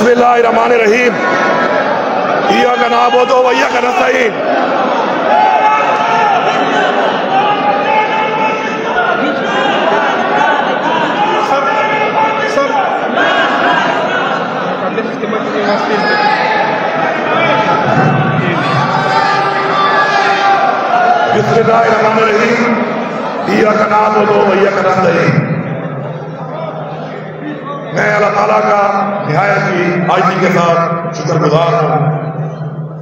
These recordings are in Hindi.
बिस्मिल्लाहिर्रहमानिर्रहीम। इय्याका नअबुदु व इय्याका नस्तईन। बिस्मिल्लाहिर्रहमानिर्रहीम। इय्याका नअबुदु व इय्याका नस्तईन। मैं अल्लाह ताला का निहायत की आजिज़ी के साथ शुक्रगुजार हूँ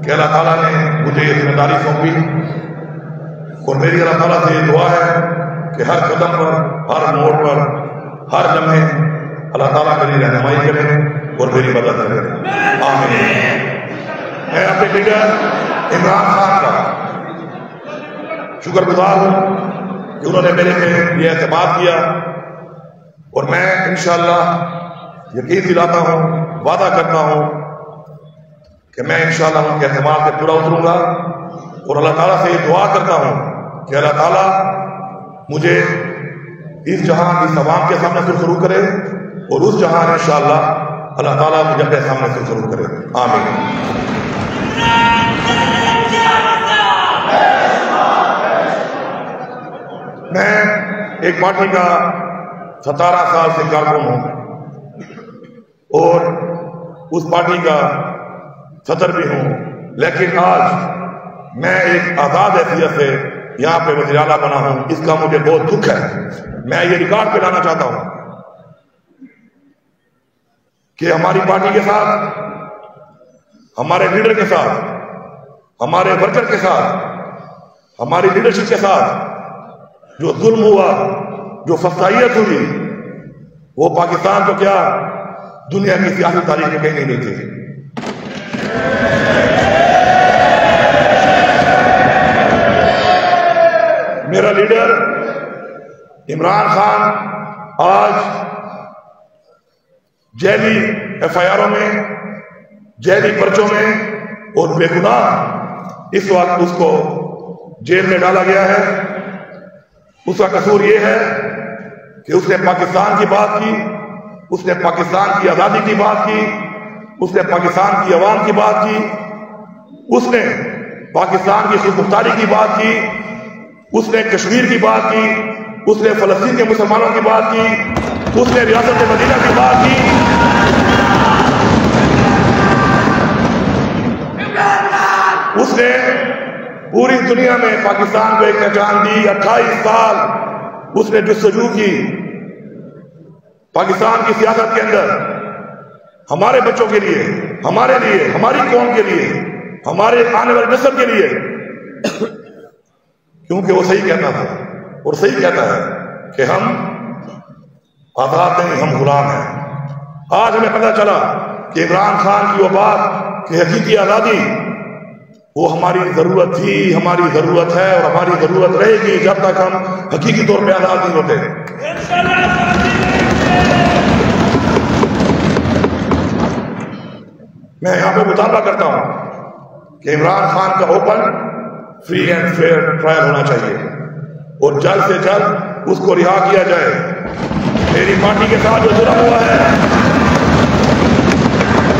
कि अल्लाह ताला ने मुझे ये जिम्मेदारी सौंपी और मेरी अल्लाह ताला से ये दुआ है कि हर कदम पर, हर मोड़ पर, हर लम्हे अल्लाह ताला मेरी रहनुमाई करे और मेरी मदद करे। आमीन। मैं अपने लीडर इमरान खान का शुक्रगुजार हूँ कि उन्होंने मेरे पे ये एतमाद किया और मैं इंशाअल्लाह यकीन दिलाता हूँ, वादा करता हूँ कि मैं इंशाअल्लाह उनके अहतमाम पे पूरा उतरूंगा और अल्लाह ताला से ये दुआ करता हूँ कि अल्लाह ताला मुझे इस जहां इस आवाम के सामने से शुरू करे और उस जहां इंशाअल्लाह अल्लाह ताला मुझे अपने सामने से शुरू करे। आमीन। मैं एक पार्टी का 17 साल से कारकुन हूँ और उस पार्टी का सदर भी हूँ, लेकिन आज मैं एक आज़ाद हैसियत से यहाँ पे वज़ीर आला बना हूँ, इसका मुझे बहुत दुख है। मैं ये रिकॉर्ड पे लाना चाहता हूँ कि हमारी पार्टी के साथ, हमारे लीडर के साथ, हमारे वर्कर के साथ, हमारी लीडरशिप के साथ जो जुल्म हुआ, जो फसाइयत हुई, वो पाकिस्तान को क्या दुनिया की सियासी तारीख में कहीं नहीं थी। मेरा लीडर इमरान खान आज जैली एफआईआरों में, जैली पर्चों में और बेगुनाह इस वक्त उसको जेल में डाला गया है। उसका कसूर यह है कि उसने पाकिस्तान की बात की, उसने पाकिस्तान की आज़ादी की बात की, उसने पाकिस्तान की आवाम की बात की, उसने पाकिस्तान की खुदमुख्तारी की बात की, उसने कश्मीर की बात की, उसने फलस्तीन के मुसलमानों की बात की, उसने रियासत मदीना की बात की। उसने पूरी दुनिया में पाकिस्तान को एक पहचान दी। 28 साल उसने जस्तजू की पाकिस्तान की सियासत के अंदर, हमारे बच्चों के लिए, हमारे लिए, हमारी कौम के लिए, हमारे आने वाली नस्ल के लिए, क्योंकि वो सही कहता था और सही कहता है कि हम आज़ाद नहीं, हम गुलाम हैं। आज हमें पता चला कि इमरान खान की वो बात कि हकीकी आज़ादी वो हमारी ज़रूरत थी, हमारी ज़रूरत है और हमारी ज़रूरत रहेगी जब तक हम हकीकी तौर पर आज़ाद नहीं होते। मैं यहाँ पे मुतालबा करता हूँ कि इमरान खान का open, free and fair trial होना चाहिए और जल्द से जल्द उसको रिहा किया जाए। मेरी पार्टी के साथ जो जुल्म हुआ है,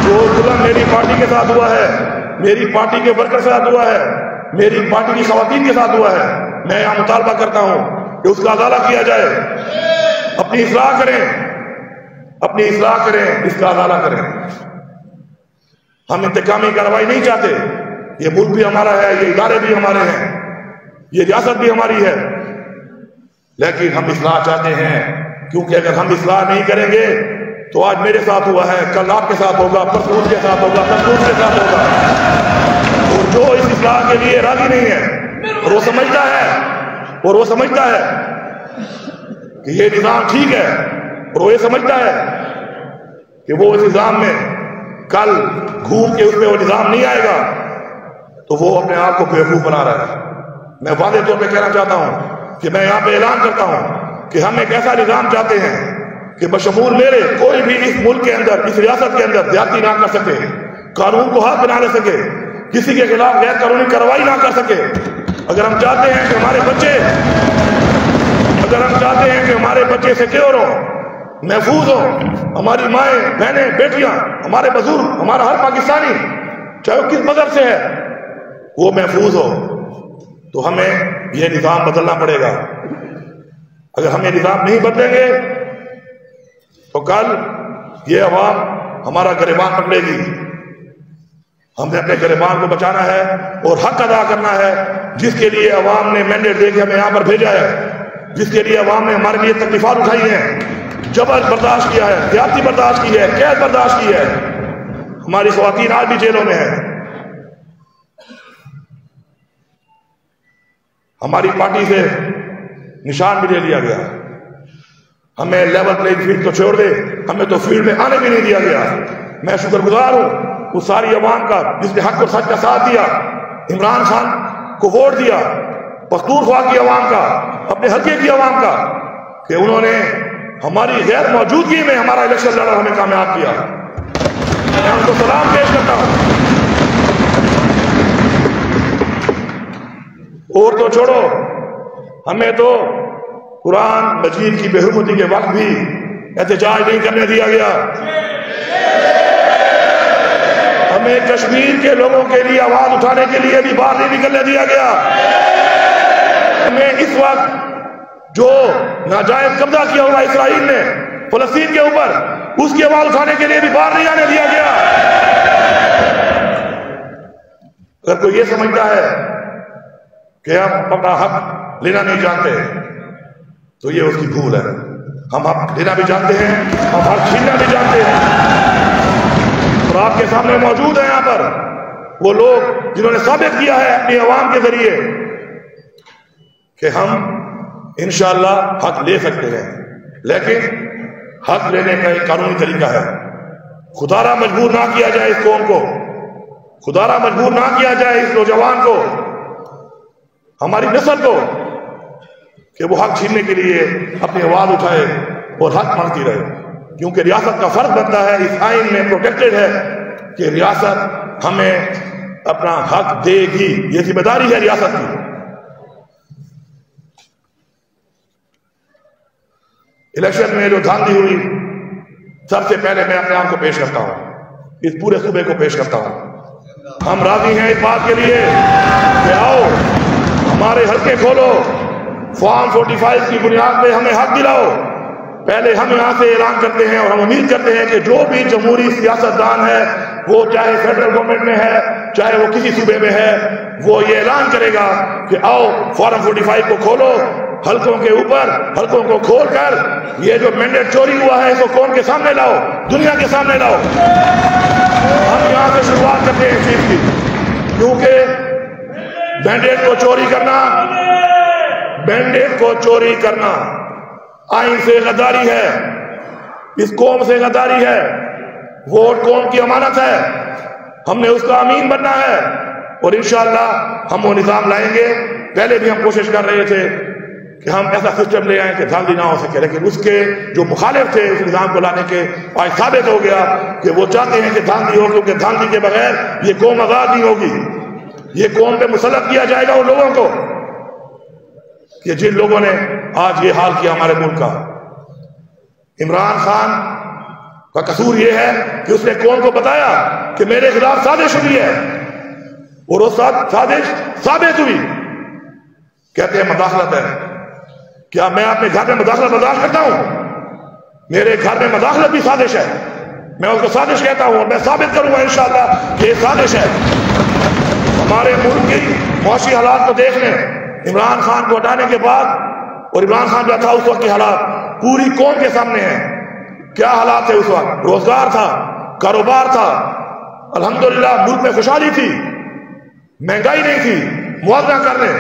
जो जुल्म मेरी पार्टी के साथ हुआ है, मेरी पार्टी के वर्कर के साथ हुआ है, मेरी पार्टी की खवातीन के साथ हुआ है, मैं यहाँ मुतालबा करता हूँ कि उसका अदाला किया जाए। अपनी इस्लाह करें, अपनी इस्लाह करें, इसका अदाला करें। हम इंतकामी कार्रवाई नहीं चाहते। ये मुल्क भी हमारा है, ये इदारे भी हमारे हैं, ये रियासत भी हमारी है, लेकिन हम इस्लाह चाहते हैं, क्योंकि अगर हम इस्लाह नहीं करेंगे तो आज मेरे साथ हुआ है, कल आपके साथ होगा, परसों के साथ होगा, तकून के साथ होगा। और जो इस इस्लाह के लिए राजी नहीं है और वो समझता है कि ये निज़ाम ठीक है और वो ये समझता है कि वो इस निज़ाम में कल घूम के उसमें वो निज़ाम नहीं आएगा, तो वो अपने आप को बेवकूफ़ बना रहा है। मैं वादे तौर पे कहना चाहता हूँ कि मैं यहाँ पे ऐलान करता हूँ कि हम एक ऐसा निज़ाम चाहते हैं कि बशमूल मेरे कोई भी इस मुल्क के अंदर, इस रियासत के अंदर ज्यादती ना कर सके, कानून को हाथ बना ले सके, किसी के खिलाफ गैर कानूनी कार्रवाई ना कर सके। अगर हम चाहते हैं कि हमारे बच्चे सिक्योर हों, महफूज हो, हमारी माएँ बहनें बेटियां, हमारे बुजुर्ग, हमारा हर पाकिस्तानी चाहे किस मजहब से है वो महफूज हो। तो हमें यह निज़ाम बदलना पड़ेगा। अगर हम ये निज़ाम नहीं बदलेंगे तो कल ये अवाम हमारा गिरबान पकड़ेगी। हमने अपने गिरबान को बचाना है और हक अदा करना है जिसके लिए अवाम ने मैंडेट दे के हमें यहाँ पर भेजा है, जिसके लिए अवाम ने हमारे लिए तकलीफात उठाई हैं, जबर बर्दाश्त किया है, ज्यादती बर्दाश्त की है, कैद बर्दाश्त की है। हमारी ख्वातीन आज भी जेलों में है। हमारी पार्टी से निशान भी ले लिया गया। हमें लेवल प्लेइंग फील्ड तो छोड़ दे, हमें तो फील्ड में आने भी नहीं दिया गया। मैं शुक्रगुजार हूँ उस सारी अवाम का जिसने हक और सच का साथ दिया, इमरान खान को वोट दिया, पख्तूनख्वा की अवाम का, अपने हल्के की अवाम का, कि उन्होंने हमारी गैर मौजूदगी में हमारा इलेक्शन लड़ा, हमें कामयाब किया। मैं उनको सलाम पेश करता हूँ। और तो छोड़ो, हमें तो कुरान मजीद की बेहुरमती के वक्त भी एहतजाज नहीं करने दिया गया। हमें कश्मीर के लोगों के लिए आवाज उठाने के लिए भी बाहर नहीं निकलने दिया गया। हमें इस वक्त जो नाजायज कब्जा किया हुआ इसराइल ने फलस्तीन के ऊपर, उसकी आवाज उठाने के लिए भी बाहर नहीं आने दिया गया। अगर कोई ये समझता है कि हम अपना हक लेना नहीं जानते तो ये उसकी भूल है। हम हक लेना भी जानते हैं, हम हक छीनना भी जानते हैं। और आपके सामने मौजूद है यहाँ पर वो लोग जिन्होंने साबित किया है अपनी आवाम के जरिए कि हम इंशाअल्लाह हक ले सकते हैं, लेकिन हक लेने का एक कानूनी तरीका है। खुदारा मजबूर ना किया जाए इस कौम को, खुदारा मजबूर ना किया जाए इस नौजवान को, हमारी नस्ल को, कि वो हक छीनने के लिए अपनी आवाज उठाए और हक मांगती रहे। क्योंकि रियासत का फर्ज बनता है, इस आइन में प्रोटेक्टेड है कि रियासत हमें अपना हक देगी। ये जिम्मेदारी है रियासत की। इलेक्शन में जो धांधली हुई, सबसे पहले मैं अपने आप को पेश करता हूं, इस पूरे सूबे को पेश करता हूं। हम राजी हैं इस बात के लिए कि आओ हमारे हल्के खोलो, फॉर्म 45 की बुनियाद पे हमें हक दिलाओ। पहले हम यहाँ से ऐलान करते हैं और हम उम्मीद करते हैं कि जो भी जमहूरी सियासतदान है, वो चाहे सेंट्रल गवर्नमेंट में है, चाहे वो किसी सूबे में है, वो ये ऐलान करेगा कि आओ फॉर्म 45 को खोलो, हल्कों के ऊपर हल्कों को खोलकर ये जो मैंडेट चोरी हुआ है इसको कौन के सामने लाओ, दुनिया के सामने लाओ। हम यहाँ से शुरुआत करते हैं इस चीज की, क्योंकि मैंडेट को चोरी करना, मैंडेट को चोरी करना आइन से गद्दारी है, इस कौम से गद्दारी है। वोट कौम की अमानत है, हमने उसका अमीन बनना है और इंशाअल्लाह हम वो निज़ाम लाएंगे। पहले भी हम कोशिश कर रहे थे कि हम ऐसा सिस्टम ले आए कि धांधली ना हो सके, लेकिन उसके जो मुखालिफ थे उस निज़ाम को लाने के आज साबित हो गया कि वो चाहते हैं कि धांधली हो, क्योंकि धांधली के बगैर ये कौम आज़ाद नहीं होगी। ये कौम पर मुसलत किया जाएगा उन लोगों को कि जिन लोगों ने आज ये हाल किया हमारे मुल्क का। इमरान खान का कसूर यह है कि उसने कौम को बताया कि मेरे खिलाफ साजिश हुई है और वो साजिश साबित हुई। कहते हैं मदाखलत है। क्या मैं अपने घर में मदाखलत बर्दाश्त करता हूं? मेरे घर में मदाखलत भी साजिश है, मैं उसको साजिश कहता हूं और मैं साबित करूंगा इंशाअल्लाह कि साजिश है। हमारे मुल्क की मौसी हालात को देख लें, इमरान खान को हटाने के बाद और इमरान खान जो था उस वक्त के हालात पूरी कौम के सामने है। क्या हालात थे उस वक्त? रोजगार था, कारोबार था, अल्हम्दुलिल्लाह मुल्क में खुशहाली थी, महंगाई नहीं थी। मुआवजा कर ले,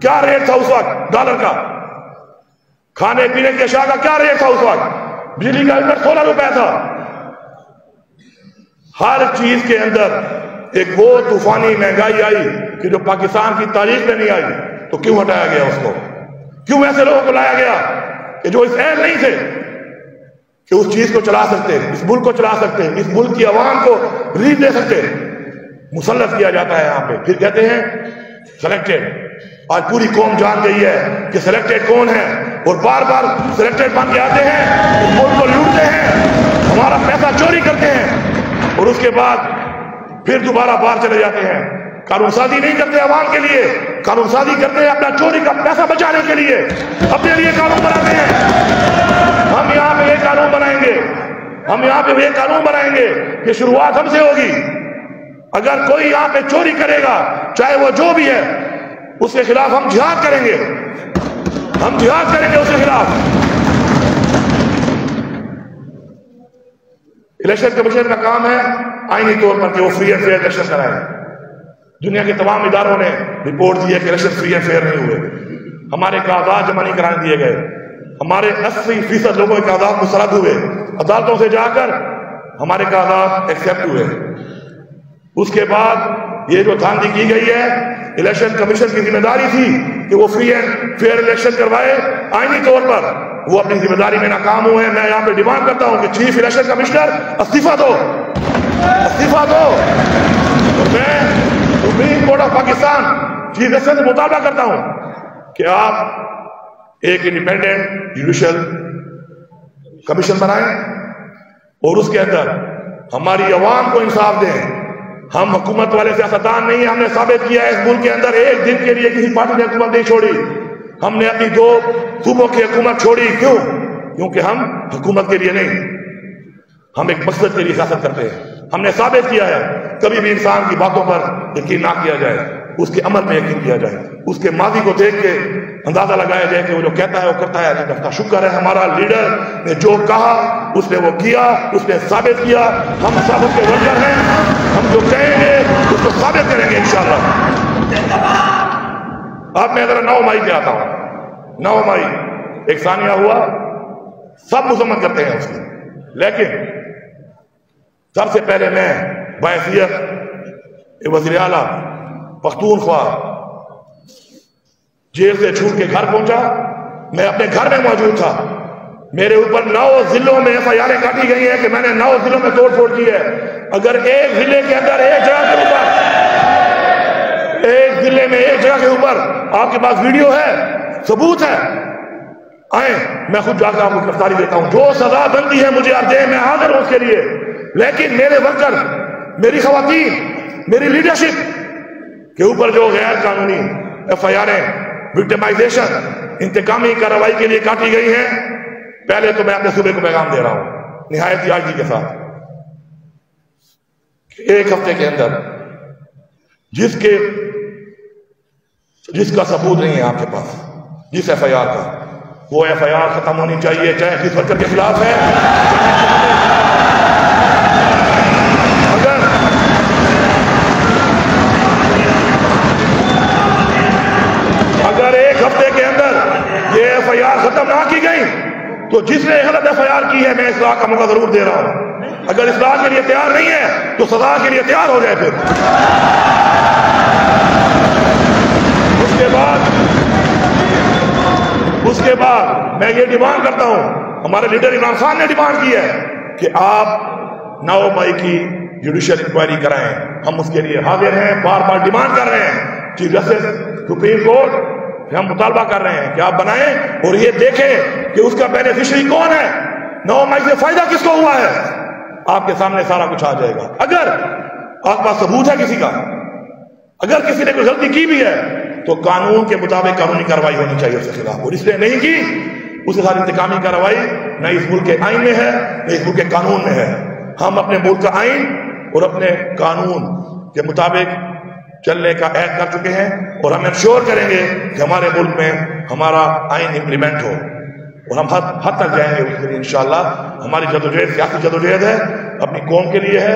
क्या रेट था उस वक्त डॉलर का? खाने पीने के अशिया का क्या रेट था उस वक्त? बिजली का यूनिट 16 रुपए था। हर चीज के अंदर एक वो तूफानी महंगाई आई कि जो पाकिस्तान की तारीख में नहीं आई। तो क्यों हटाया गया उसको? क्यों ऐसे लोगों को लाया गया कि जो इस अहल नहीं थे कि उस चीज को चला सकते, इस मुल्क को चला सकते, इस मुल्क की आवाम को रिलीफ दे सकते? मुसल्लत किया जाता है यहाँ पे। फिर कहते हैं सेलेक्टेड। आज पूरी कौम जान गई है कि सेलेक्टेड कौन है। और बार बार सिलेक्टेड बन के आते हैं, मुल्क को लूटते हैं, हमारा पैसा चोरी करते हैं और उसके बाद फिर दोबारा बाहर चले जाते हैं। कानून साजी नहीं करते आवाम के लिए, कानून साजी करते हैं अपना चोरी का पैसा बचाने के लिए, अपने लिए कानून बनाते हैं। हम यहाँ पे ये कानून बनाएंगे, हम यहाँ पे ये कानून बनाएंगे। ये शुरुआत हमसे होगी। अगर कोई यहाँ पे चोरी करेगा, चाहे वो जो भी है, उसके खिलाफ हम जिहाद करेंगे, हम जिहाद करेंगे उसके खिलाफ। इलेक्शन कमीशन का काम है आईनी तौर पर कि वो फ्री एंड फेयर इलेक्शन कराए। दुनिया के तमाम इदारों ने रिपोर्ट दी है कि इलेक्शन फ्री एंड फेयर नहीं हुए। हमारे कागजात जमा नहीं कराने दिए गए, हमारे 80% लोगों के कागजात मुस्तरद हुए, अदालतों से जाकर हमारे कागजात एक्सेप्ट हुए। उसके बाद ये जो धांधली की गई है, इलेक्शन कमीशन की जिम्मेदारी थी कि वो फ्री एंड फेयर इलेक्शन करवाए आईनी तौर पर, वो अपनी जिम्मेदारी में नाकाम हुए। मैं यहाँ पे डिमांड करता हूँ कि चीफ इलेक्शन कमिश्नर इस्तीफा दो, इस्तीफा दो। मैं supreme court of Pakistan chief election से मुतालबा करता हूँ कि आप एक इंडिपेंडेंट जुडिशल कमीशन बनाएं और उसके अंदर हमारी आवाम को इंसाफ दें। हम हुकूमत वाले सियासतदान नहीं, हमने साबित किया है इस मुल्क के अंदर एक दिन के लिए किसी पार्टी ने हुकूमत नहीं छोड़ी। हमने अपनी 2 सूबों की हुकूमत छोड़ी। क्यों? क्योंकि हम हुकूमत के लिए नहीं, हम एक मकसद के लिए सियासत करते हैं। हमने साबित किया है कभी भी इंसान की बातों पर यकीन ना किया जाए, उसके अमल में यकीन किया जाए, उसके माजी को देख के अंदाजा लगाया जाए कि वो जो कहता है वो करता है नहीं करता। शुक्र है हमारा लीडर ने जो कहा उसने वो किया, उसने साबित किया। हम सब उसके वर्कर हैं, हम जो कहेंगे उसको साबित करेंगे इंशाल्लाह। अब मैं जरा 9 मई पे आता हूँ। 9 मई एक सानिया हुआ, सब मुसम्मत करते हैं उसको, लेकिन सबसे पहले मैं बायसीयत वज़ीर आला पख्तूनख्वा जेल से छूट के घर पहुंचा। मैं अपने घर में मौजूद था। मेरे ऊपर 9 जिलों में FIR काटी गई है कि मैंने 9 जिलों में तोड़फोड़ की है। अगर एक जिले के अंदर एक जगह के ऊपर, एक जिले में एक जगह के ऊपर आपके पास वीडियो है, सबूत है, आए मैं खुद जाकर आपको गिरफ्तारी देता हूं। जो सजा बनती है मुझे आप दें, मैं हाजिर हूं उसके लिए। लेकिन मेरे वर्कर, मेरी खवातीन, मेरी लीडरशिप के ऊपर जो गैर कानूनी FIR विक्टिमाइजेशन इंतकामी कार्रवाई के लिए काटी गई है, पहले तो मैं अपने सूबे को पैगाम दे रहा हूं निहायत यादगी के साथ, एक हफ्ते के अंदर जिसका सबूत नहीं है आपके पास, जिस FIR का, वो FIR खत्म होनी चाहिए, चाहे किस वर्कर के खिलाफ है। अगर एक हफ्ते के अंदर ये FIR खत्म ना की गई तो जिसने गलत FIR की है, मैं इस्लाह का मौका जरूर दे रहा हूं। अगर इस्लाह के लिए तैयार नहीं है तो सजा के लिए तैयार हो जाए। फिर उसके बाद मैं ये डिमांड करता हूं, हमारे लीडर इमरान खान ने डिमांड की है कि आप 9 मई की जुडिशियल इंक्वायरी कराएं। हम उसके लिए हाजिर हैं, बार बार डिमांड कर रहे हैं चीफ जस्टिस सुप्रीम कोर्ट, हम मुतालबा कर रहे हैं कि आप बनाएं और ये देखें कि उसका बेनिफिशरी कौन है, 9 मई से फायदा किसको हुआ है। आपके सामने सारा कुछ आ जाएगा। अगर आपके पास सबूत है किसी का, अगर किसी ने कोई गलती की भी है तो कानून के मुताबिक कानूनी कार्रवाई होनी चाहिए उसके खिलाफ, और इसने नहीं की उसके साथ इंतकामी कार्रवाई न इस मुल्क के आइन में है न इस मुल्क के कानून में है। हम अपने मुल्क का आइन और अपने कानून के मुताबिक चलने का ऐलान कर चुके हैं और हम इंश्योर करेंगे कि हमारे मुल्क में हमारा आइन इम्प्लीमेंट हो, और हम हद तक जाएंगे उसके लिए इंशाल्लाह। हमारी जदोजहद सियासी जदोजहद है, अपनी कौम के लिए है,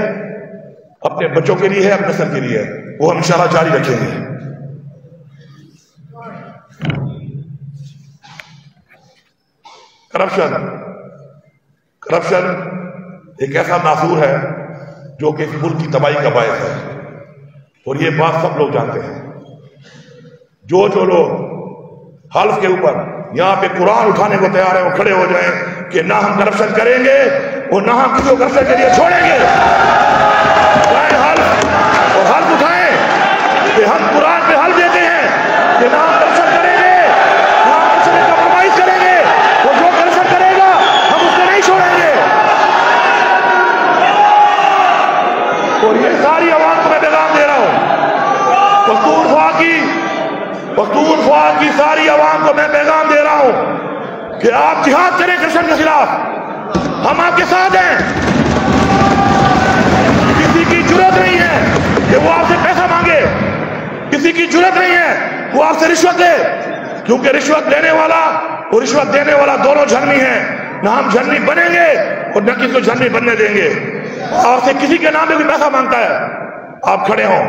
अपने बच्चों के लिए है, अपने नस्ल के लिए है, वो हम इंशाल्लाह जारी रखेंगे। करप्शन एक ऐसा नासूर है जो कि मुल्क की तबाही का बायस है, और ये बात सब लोग जानते हैं। जो लोग हल्फ के ऊपर यहाँ पे कुरान उठाने को तैयार है वो खड़े हो जाएं कि ना हम करप्शन करेंगे और ना हम किसी को करप्शन के लिए छोड़ेंगे। और हल्फ उठाएं कि हम कुरान पे हल्फ देते हैं कि ना हम करप्शन करेंगे, ना हम किसी में कॉम्प्रोमाइज करेंगे, सारी आवाम को मैं पैगाम दे रहा हूँ, पख्तूनख्वा की सारी आवाम को मैं पैगाम दे रहा हूँ कि आप जिहाद करें कृष्ण के खिलाफ, हम आपके साथ हैं। किसी की जरूरत नहीं है कि वो आपसे पैसा मांगे, किसी की जरूरत नहीं है वो आपसे रिश्वत ले, क्योंकि रिश्वत लेने वाला और रिश्वत देने वाला दोनों झरनी है, ना हम झरनी बनेंगे और न किसी को झरनी बनने देंगे। आपसे किसी के नाम पे भी पैसा मांगता है आप खड़े हों,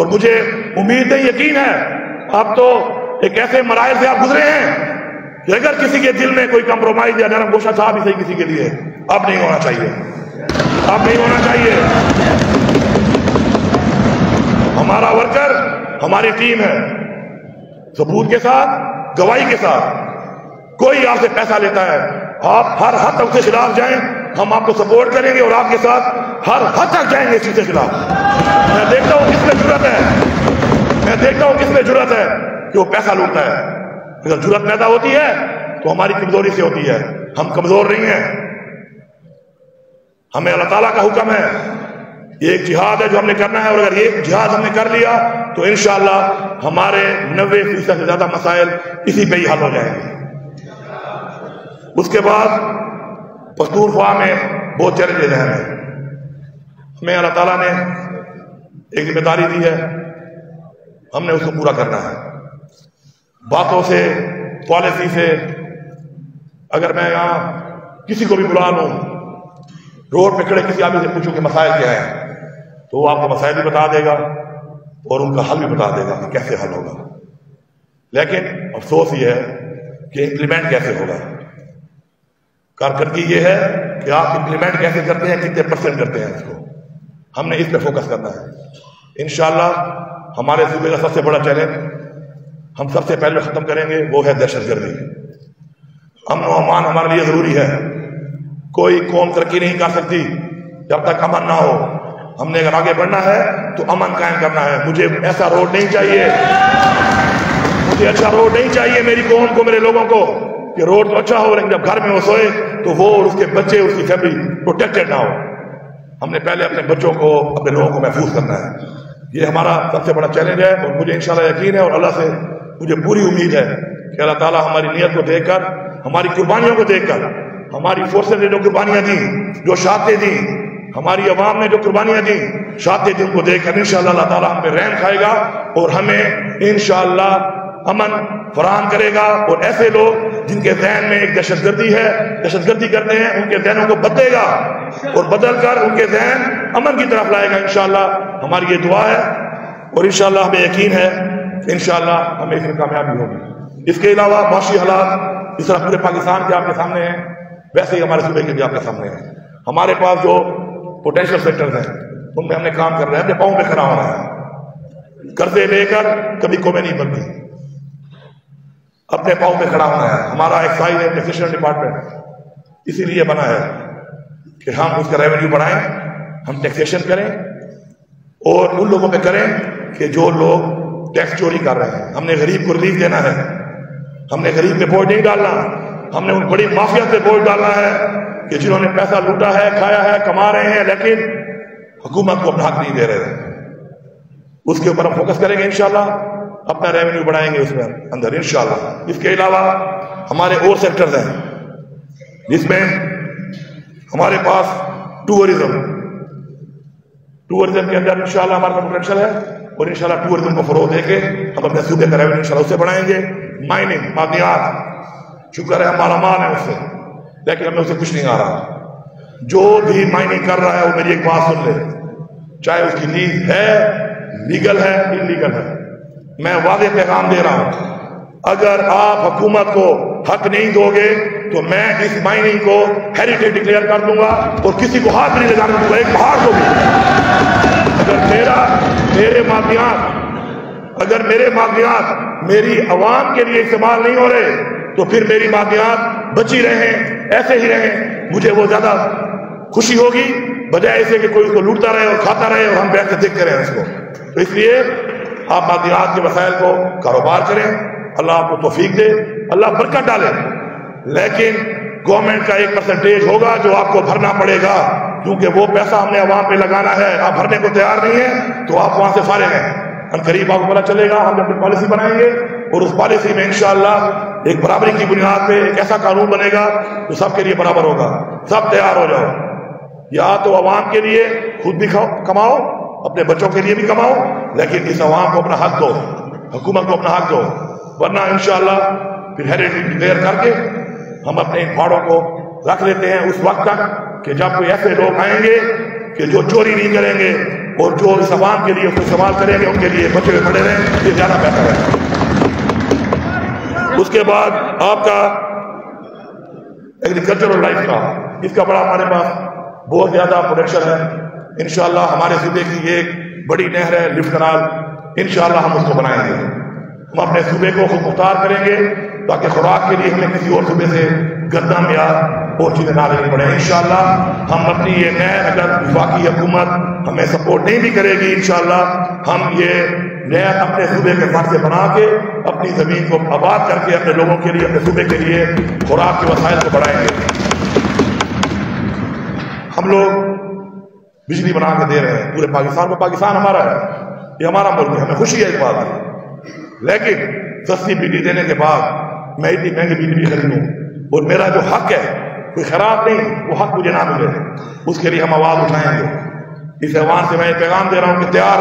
और मुझे उम्मीद है, यकीन है आप तो एक ऐसे मराइल से आप गुजरे हैं कि अगर किसी के दिल में कोई कंप्रोमाइज या नरम गोशा था भी सही किसी के लिए, अब नहीं होना चाहिए, अब नहीं होना चाहिए। हमारा वर्कर हमारी टीम है, सबूत के साथ, गवाही के साथ। कोई आपसे पैसा लेता है, आप हर हद तक उसके खिलाफ जाएं, हम आपको सपोर्ट करेंगे और आपके साथ हर हद तक जाएंगे इस चीज के खिलाफ। मैं देखता हूं किसमें जुर्रत है, मैं देखता हूं किसमें जुर्रत है कि वो पैसा लूटता है। अगर जुर्रत पैदा होती है तो हमारी कमजोरी से होती है, हम कमजोर नहीं है, हमें अल्लाह ताला का हुक्म है, ये एक जिहाद है जो हमने करना है। और अगर ये जिहाद हमने कर लिया तो इंशाल्लाह हमारे 90% से ज्यादा मसाइल इसी पे ही हल हो जाएंगे। उसके बाद पख्तूनख्वा में बहुत चैलेंजेस हैं, हमें अल्लाह ताला ने एक जिम्मेदारी दी है, हमने उसको पूरा करना है। बातों से, पॉलिसी से, अगर मैं यहाँ किसी को भी बुला लूँ, रोड पे खड़े किसी आदमी से पूछूँ कि मसाइल क्या है, तो वो आपको मसाइल भी बता देगा और उनका हल भी बता देगा कि कैसे हल होगा। लेकिन अफसोस ये है कि इम्प्लीमेंट कैसे होगा। कारकर्दगी ये है कि आप इम्प्लीमेंट कैसे करते हैं, कितने % करते हैं इसको, हमने इस पर फोकस करना है। इंशाल्लाह हमारे सूबे का सबसे बड़ा चैलेंज हम सबसे पहले ख़त्म करेंगे, वो है दहशतगर्दी। अमन व अमान हमारे लिए ज़रूरी है, कोई कौम तरक्की नहीं कर सकती जब तक अमन ना हो। हमने अगर आगे बढ़ना है तो अमन कायम करना है। मुझे ऐसा रोड नहीं चाहिए, मुझे अच्छा रोड नहीं चाहिए मेरी कौम को, मेरे लोगों को, कि रोड तो अच्छा हो लेकिन जब घर में वो सोए तो वो और उसके बच्चे, उसकी फैमिली प्रोटेक्टेड ना हो। हमने पहले अपने बच्चों को, अपने लोगों को महफूज करना है, ये हमारा सबसे बड़ा चैलेंज है। और मुझे इंशाल्लाह यकीन है और अल्लाह से मुझे पूरी उम्मीद है कि अल्लाह ताला हमारी नीयत को देखकर, हमारी कुर्बानियों को देखकर, हमारी फोर्सेस ने जो कुर्बानियाँ दी, जो शहादतें दी, हमारी आवाम ने जो कुर्बानियाँ दी, शहादतें दी, उनको देखकर इंशाल्लाह अल्लाह ताला हम पे रहम खाएगा और हमें इंशाल्लाह अमन फराहम करेगा। और ऐसे लोग जिनके जहन में एक दहशतगर्दी है, दहशतगर्दी करते हैं, उनके जहनों को बदलेगा और बदल कर उनके जहन अमन की तरफ लाएगा। इंशाल्लाह हमारी ये दुआ है और इंशाल्लाह हमें यकीन है इंशाल्लाह हमें इसमें कामयाबी होगी। इसके अलावा माशी हालात इस तरह पूरे पाकिस्तान के आपके सामने हैं, वैसे ही हमारे सूबे के भी आपके सामने हैं। हमारे पास जो पोटेंशियल सेक्टर्स हैं उनमें हमने काम करना है, अपने पाँव में खड़ा होना है। कर्जे लेकर कभी कौमें नहीं बनती, अपने पाँव पे खड़ा होना है। हमारा एक्साइज एंड टैक्सेशन डिपार्टमेंट इसीलिए बना है कि हम उसका रेवेन्यू बढ़ाएं, हम टैक्सेशन करें और उन लोगों पे करें कि जो लोग टैक्स चोरी कर रहे हैं। हमने गरीब को रिलीफ देना है, हमने गरीब पे बोझ नहीं डालना, हमने उन बड़ी माफिया पे बोझ डालना है कि जिन्होंने पैसा लूटा है, खाया है, कमा रहे हैं लेकिन हुकूमत को अपना हक नहीं दे रहे हैं। उसके ऊपर हम फोकस करेंगे इंशाल्लाह, अपना रेवेन्यू बढ़ाएंगे उसमें अंदर इंशाल्लाह। इसके अलावा हमारे और सेक्टर्स हैं जिसमें हमारे पास टूरिज्म के अंदर इंशाल्लाह हमारा पोटेंशियल है और इंशाल्लाह टूरिज्म को फरोग देके हम अपने सूबे का रेवेन्यू इंशाल्लाह उससे बढ़ाएंगे। माइनिंग, मादनियात, शुक्र है हमारा मान है उससे, लेकिन हमें उससे कुछ नहीं आ रहा। जो भी माइनिंग कर रहा है वो मेरी एक बात सुन ले, चाहे उसकी लीज है, लीगल है, इलीगल है। मैं वादे पैगाम दे रहा हूं, अगर आप हुकूमत को हक नहीं दोगे तो मैं इस माइनिंग को हेरिटेज डिक्लेयर कर दूंगा और किसी को हाथ नहीं लगाने दूंगा, एक पहाड़ को भी। अगर मेरे मादनियात मेरी आवाम के लिए इस्तेमाल नहीं हो रहे तो फिर मेरी मादनियात बची रहें, ऐसे ही रहें, मुझे वो ज्यादा खुशी होगी बजाय इसे कि कोई उसको लूटता रहे और खाता रहे और हम बैठ के देखते रहे उसको। तो इसलिए आप मादियात के वसाइल को कारोबार करें, अल्लाह आपको तौफीक दे, अल्लाह बरकत डाले, लेकिन गवर्नमेंट का 1% होगा जो आपको भरना पड़ेगा, क्योंकि वो पैसा हमने आवाम पे लगाना है, आप भरने को तैयार नहीं है तो आप वहां से फारिग हैं। हम करीब आपको पता चलेगा, हम अपनी पॉलिसी बनाएंगे और उस पॉलिसी में इंशाअल्लाह एक बराबरी की बुनियाद पे एक ऐसा कानून बनेगा जो सबके लिए बराबर होगा। सब तैयार हो जाओ, या तो आवाम के लिए खुद भी कमाओ, अपने बच्चों के लिए भी कमाओ, लेकिन इस आवाम को अपना हक दो, हुकूमत को अपना हक दो, वरना इंशाअल्लाह फिर हेरिटेज डिक्लेयर करके हम अपने इन पहाड़ों को रख लेते हैं उस वक्त तक कि जब कोई ऐसे लोग आएंगे कि जो चोरी नहीं करेंगे और जो इस आवाम के लिए उसको इस्तेमाल करेंगे, उनके लिए बचे हुए पड़े रहें, ये ज़्यादा बेहतर है। उसके बाद आपका एग्रीकल्चर और लाइफ का, इसका बड़ा हमारे पास बहुत ज़्यादा प्रोडक्शन है। इंशाल्लाह हमारे सूबे की एक बड़ी नहर है लिफ्ट कनाल, इंशाल्लाह हम उसको बनाएंगे। हम अपने सूबे को खुद मुख्तार करेंगे ताकि खुराक के लिए हमें किसी और सूबे से गंदम या और चीज़ें ना लेनी पड़े। इंशाल्लाह हम अपनी ये नहर, अगर वफाकी हुकूमत हमें सपोर्ट नहीं भी करेगी, इंशाल्लाह हम ये नहर अपने सूबे के फर्ज से बना के अपनी ज़मीन को आबाद करके अपने लोगों के लिए, अपने सूबे के लिए खुराक के वसाइल को बढ़ाएँगे। हम लोग बिजली बना के दे रहे हैं पूरे पाकिस्तान को, पाकिस्तान हमारा है, ये हमारा मुल्क है, हमें खुशी है इस बात की, लेकिन सस्ती बिजली देने के बाद मैं इतनी महंगी बिजली खरीदूँ और मेरा जो हक है कोई खराब नहीं, वो हक मुझे ना मिले, उसके लिए हम आवाज़ उठाएंगे। इस आवाज़ से मैं पैगाम दे रहा हूँ कि तैयार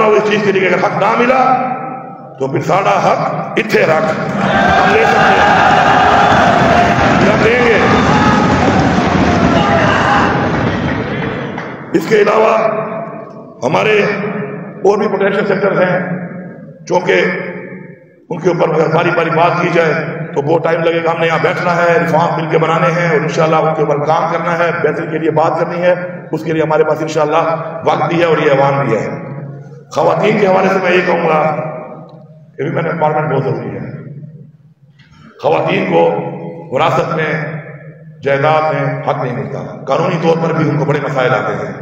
रहो इस चीज़ के लिए, अगर हक ना मिला तो फिर साढ़ा हक इतने रख हम ले सकते हैं। इसके अलावा हमारे और भी पोटेंशियल सेक्टर्स हैं, चूँकि उनके ऊपर अगर बारी बारी बात की जाए तो बहुत टाइम लगेगा। हमने यहाँ बैठना है, रिफॉर्म मिल के बनाने हैं और इंशाल्लाह उनके ऊपर काम करना है, बेहतरी के लिए बात करनी है, उसके लिए हमारे पास इंशाल्लाह वक्त भी है और ये आवाम भी है। ख़वातीन के हवाले से मैं ये कहूँगा कि वीमेन एम्पावरमेंट बहुत ज़रूरी है। ख़वातीन को विरासत में, जायदाद में हक नहीं मिलता, कानूनी तौर पर भी उनको बड़े मसाइल आते हैं।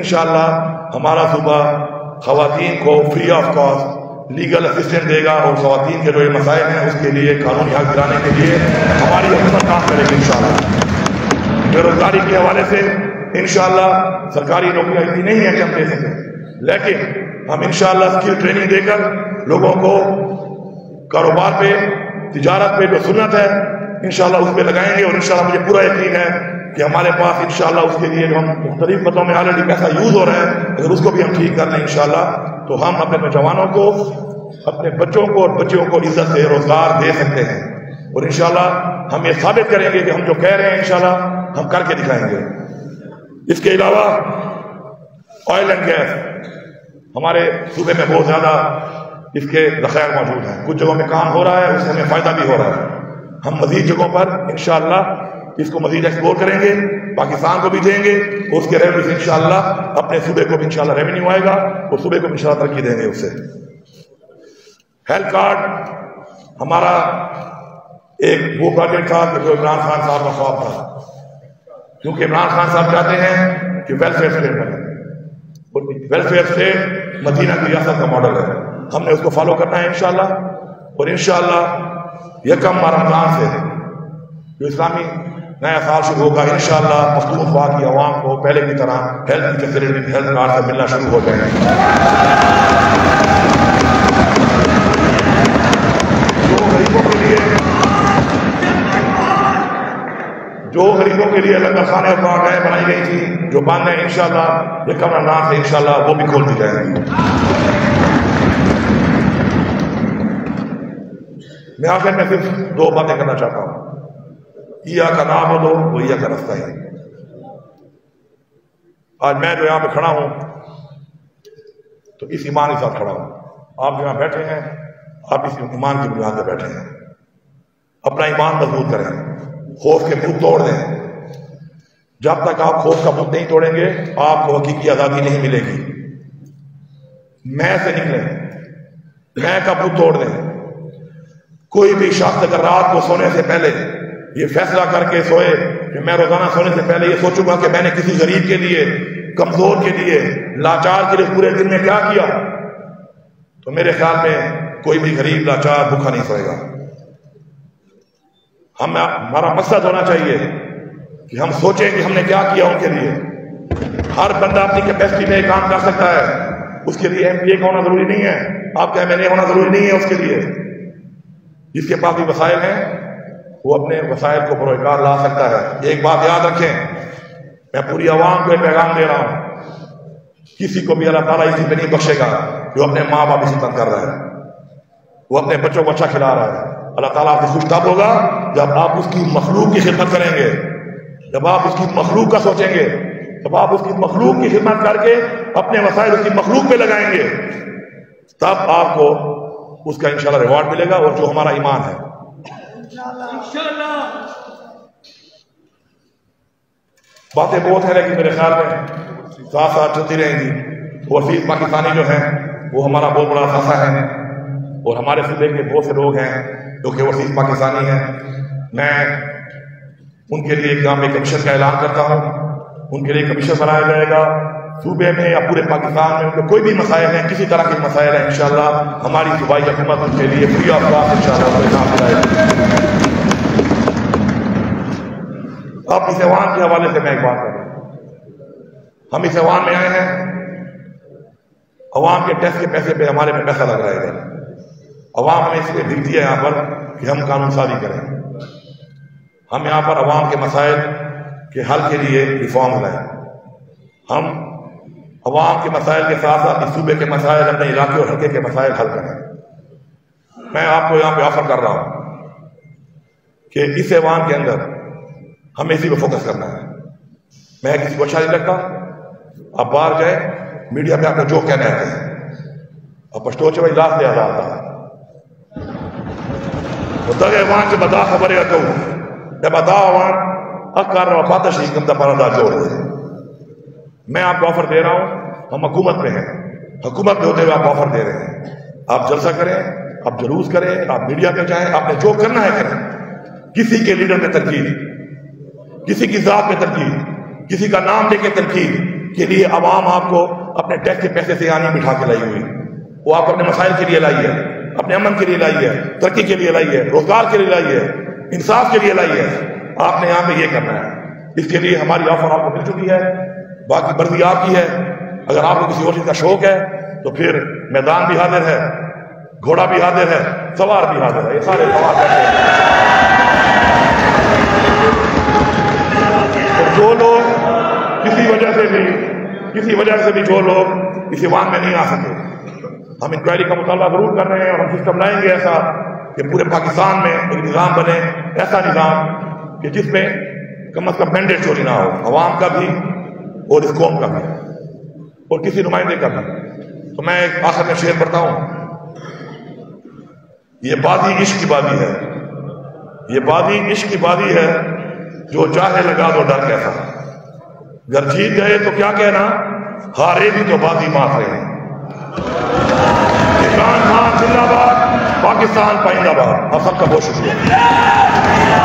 इंशाल्लाह हमारा सूबा ख़वातीन को free of cost legal assistance देगा और ख़वातीन के जो ये मसाइल हैं उसके लिए कानूनी हक दिलाने के लिए हमारी हुकूमत काम करेगी। इंशाल्लाह बेरोजगारी के हवाले से इंशाल्लाह सरकारी नौकरियाँ इतनी नहीं है कि हम दे सकें, लेकिन हम इंशाल्लाह स्किल ट्रेनिंग देकर लोगों को कारोबार पर, तिजारत पर जो सुन्नत है इंशाल्लाह उस पर लगाएंगे। और इंशाल्लाह मुझे पूरा यकीन है कि हमारे पास इंशाल्लाह उसके लिए जो हम मुख्तलिफ मतों में ऑलरेडी पैसा यूज़ हो रहा है, अगर उसको भी हम ठीक कर लें इंशाल्लाह तो हम अपने नौजवानों को, अपने बच्चों को और बच्चियों को इज्जत से रोज़गार दे सकते हैं। और इंशाल्लाह हम ये साबित करेंगे कि हम जो कह रहे हैं इंशाल्लाह हम करके दिखाएंगे। इसके अलावा ऑयल एंड गैस, हमारे सूबे में बहुत ज़्यादा इसके ज़खायर मौजूद हैं, कुछ जगहों में काम हो रहा है, उससे हमें फ़ायदा भी हो रहा है। हम मजीद जगहों पर इंशाअल्लाह इसको मजीद एक्सप्लोर करेंगे, पाकिस्तान को भी देंगे, उसके रेवेन्यू से इंशाअल्लाह अपने सूबे को भी इंशाअल्लाह रेवेन्यू आएगा और सूबे को इंशाअल्लाह तरक्की देंगे उससे। हेल्थ कार्ड हमारा एक वो प्रोजेक्ट था जो इमरान खान साहब का ख्वाब था, क्योंकि इमरान खान साहब चाहते हैं कि वेलफेयर स्टेट बने और वेलफेयर स्टेट मदीना की रियासत का मॉडल है, हमने उसको फॉलो करना है इंशाअल्लाह। और इंशाअल्लाह यकम रमज़ान से जो इस्लामी नया साल शुरू होगा इंशाअल्लाह पख्तूनख्वा की आवाम को पहले की तरह हेल्थ की फैसिलिटी, हेल्थ कार्ड से मिलना शुरू हो जाएगा। जो गरीबों के लिए लंगर खाने और बागाएं बनाई गई थी, जो बंद है इंशाअल्लाह यकम रमज़ान से इंशाअल्लाह वो भी खोल दी जाएगी। मैं आखिर में सिर्फ दो बातें करना चाहता हूँ, ईया का नाम हो दो वो ईया का रास्ता है। आज मैं जो यहाँ पे खड़ा हूँ तो इस ईमान के साथ खड़ा हूँ, आप यहाँ बैठे हैं आप इस ईमान की बुनियाद पर बैठे हैं। अपना ईमान मजबूत करें, खौफ के बुत तोड़ दें। जब तक आप खौफ का बुत नहीं तोड़ेंगे आपको हकीकी आज़ादी नहीं मिलेगी। मैं से निकलें, मैं का बुत तोड़ दें। कोई भी शख्स अगर रात को सोने से पहले ये फैसला करके सोए कि मैं रोजाना सोने से पहले ये सोचूंगा कि मैंने किसी गरीब के लिए, कमजोर के लिए, लाचार के लिए पूरे दिन में क्या किया, तो मेरे ख्याल में कोई भी गरीब लाचार भूखा नहीं सोएगा। हमारा मकसद होना चाहिए कि हम सोचें कि हमने क्या किया उनके लिए। हर बंदा अपनी कैपेसिटी में काम कर सकता है, उसके लिए MBA होना जरूरी नहीं है, आपका MNA होना जरूरी नहीं है। उसके लिए जिसके पास भी वसायल हैं वो अपने वसायल को बरोकार ला सकता है। एक बात याद रखें, मैं पूरी आवाम को एक पैगाम दे रहा हूं, किसी को भी अल्लाह ताला इसी पे नहीं बख्शेगा जो अपने माँ बाप की खिदमत कर रहा है, वो अपने बच्चों को अच्छा खिला रहा है। अल्लाह ताला आपसे खुश तब होगा जब आप उसकी मखलूक की खिदमत करेंगे, जब आप उसकी मखलूक का सोचेंगे, जब आप उसकी मखलूक की खिदमत करके अपने वसायल उसकी मखलूक पे लगाएंगे, तब आपको उसका इंशाल्लाह रिवॉर्ड मिलेगा। और जो हमारा ईमान है बातें बहुत हैं, लेकिन मेरे ख्याल में साथ साथ चलती रहेंगी। और फिर पाकिस्तानी जो हैं वो हमारा बहुत बड़ा खासा है और हमारे सूबे के बहुत से लोग हैं जो कि वसीफ पाकिस्तानी हैं। मैं उनके लिए एग्जाम में कमीशन का ऐलान करता हूँ, उनके लिए कमीशन बनाया जाएगा। सूबे में या पूरे पाकिस्तान में उनके कोई भी मसाइल हैं, किसी तरह के मसाइल हैं, इंशाल्लाह हमारी सूबाई हुकूमत उनके लिए फ्री ऑफ कॉस्ट इंशाल्लाह। अब इस ऐवान के हवाले से मैं एक बात करूँ, हम इस ऐवान में आए हैं, अवाम के टैक्स के पैसे पे हमारे में पैसा लग रहा है, अवाम हमें इसलिए दिख दिया यहाँ पर कि हम कानून साजी करें, हम यहाँ पर अवाम के मसाइल के हल के लिए रिफॉर्म लाएं, हम अवाम के मसाइल के साथ साथ इस सूबे के मसाइल, अपने इलाके और हल्के के मसाइल हल करें। मैं आपको यहाँ पर ऑफर कर रहा हूँ कि इस ऐवान के अंदर हमें इसी पर फोकस करना है। मैं किसी को अच्छा नहीं लगता, आप बाहर जाए मीडिया पे आपका जो कहना है आप पश्चोच भाई लाश ले आता दगवान के बता खबर बतावान अकार पाता शरीकम तबारा जोड़ रहे। मैं आपको ऑफर दे रहा हूँ, हम हुकूमत में हैं, हुकूमत में होते हुए आप ऑफर दे रहे हैं, आप जलसा करें, आप जुलूस करें, आप मीडिया पे जाए, आपने जो करना है करें। किसी के लीडर में तरकीब, किसी की जात में तरकीब, किसी का नाम लेके तरकीब के लिए आवाम आपको अपने टैक्स के पैसे से यानी बिठा के लाई हुई, वो आपको अपने मसाइल के लिए लाई है, अपने अमन के लिए लाई है, तरक्की के लिए लाई है, रोजगार के लिए लाई है, इंसाफ के लिए लाई है। आपने यहाँ पे ये करना है, इसके लिए हमारी ऑफर आपको मिल चुकी है, बाकी मर्जी आपकी है। अगर आपको किसी और चीज का शौक है तो फिर मैदान भी हाजिर है, घोड़ा भी हाजिर है, सवार भी हाजिर है, ये सारे सवार जो लोग किसी वजह से भी जो लोग इस ऐवान में नहीं आ सके, हम इंक्वायरी का मुताला जरूर कर रहे हैं और हम सिस्टम लाएंगे ऐसा कि पूरे पाकिस्तान में एक निज़ाम बने, ऐसा निज़ाम कि जिसमें कम अज कम मैंडेट चोरी ना हो, आवाम का भी और इस कौम का भी और किसी नुमाइंदे का भी। तो मैं एक आखिर में शेयर करता हूँ, ये बाजी इश्क की बाजी है, ये बाजी इश्क की बाजी है, जो चाहे लगा दो डर कैसा, अगर जीत गए तो क्या कहना, हारे भी तो बाजी मार रहे हैं। इमरान खान जिंदाबाद, पाकिस्तान पाइंदाबाद। आप सबका बहुत शुक्रिया।